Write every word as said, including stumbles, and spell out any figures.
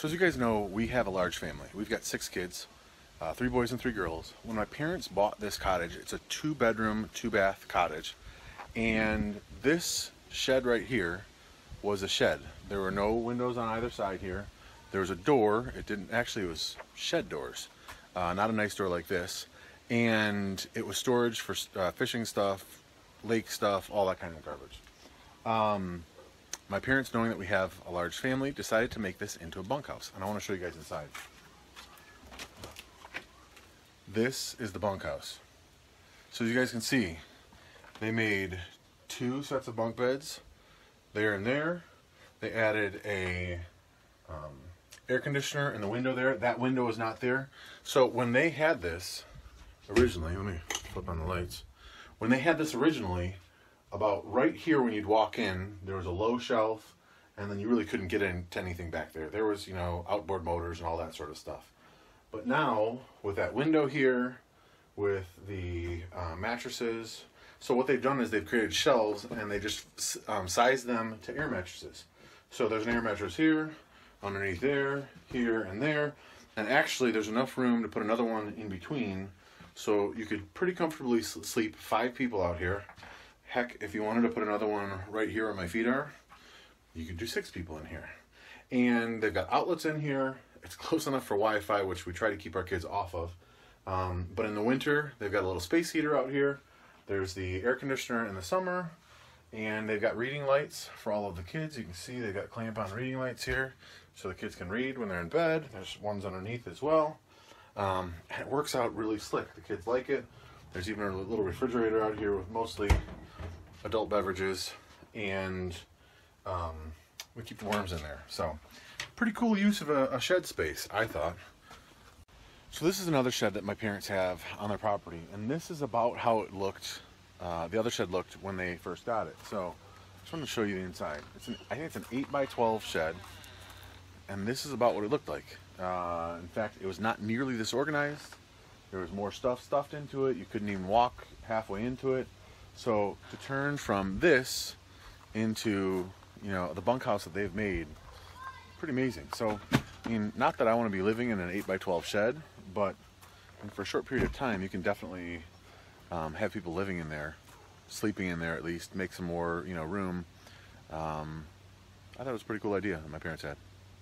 So as you guys know, we have a large family. We've got six kids, uh, three boys and three girls. When my parents bought this cottage, it's a two bedroom, two bath cottage. And this shed right here was a shed. There were no windows on either side here. There was a door. It didn't actually, it was shed doors, uh, not a nice door like this. And it was storage for uh, fishing stuff, lake stuff, all that kind of garbage. Um, my parents, knowing that we have a large family, decided to make this into a bunkhouse. And I want to show you guys inside. This is the bunkhouse. So as you guys can see, they made two sets of bunk beds, there and there. They added a um, air conditioner in the window there. That window is not there. So when they had this, originally, let me flip on the lights. When they had this originally, about right here when you'd walk in, there was a low shelf, and then you really couldn't get into anything back there. There was, you know, outboard motors and all that sort of stuff. But now, with that window here, with the uh, mattresses, so what they've done is they've created shelves, and they just um, sized them to air mattresses. So there's an air mattress here, underneath there, here, and there. And actually, there's enough room to put another one in between. So you could pretty comfortably sleep five people out here. Heck, if you wanted to put another one right here where my feet are, you could do six people in here. And they've got outlets in here. It's close enough for Wi-Fi, which we try to keep our kids off of. Um, but in the winter, they've got a little space heater out here. There's the air conditioner in the summer. And they've got reading lights for all of the kids. You can see they've got clamp-on reading lights here, so the kids can read when they're in bed. There's ones underneath as well. Um, and it works out really slick. The kids like it. There's even a little refrigerator out here with mostly adult beverages, and um, we keep the worms in there. So pretty cool use of a, a shed space, I thought. So this is another shed that my parents have on their property, and this is about how it looked, uh, the other shed looked when they first got it. So I just wanted to show you the inside. It's an, I think it's an eight by twelve shed, and this is about what it looked like. Uh, in fact, it was not nearly this organized. There was more stuff stuffed into it. You couldn't even walk halfway into it. So to turn from this into, you know, the bunkhouse that they've made, pretty amazing. So, I mean, not that I want to be living in an eight by twelve shed, but for a short period of time, you can definitely um, have people living in there, sleeping in there at least, make some more, you know, room. Um, I thought it was a pretty cool idea that my parents had.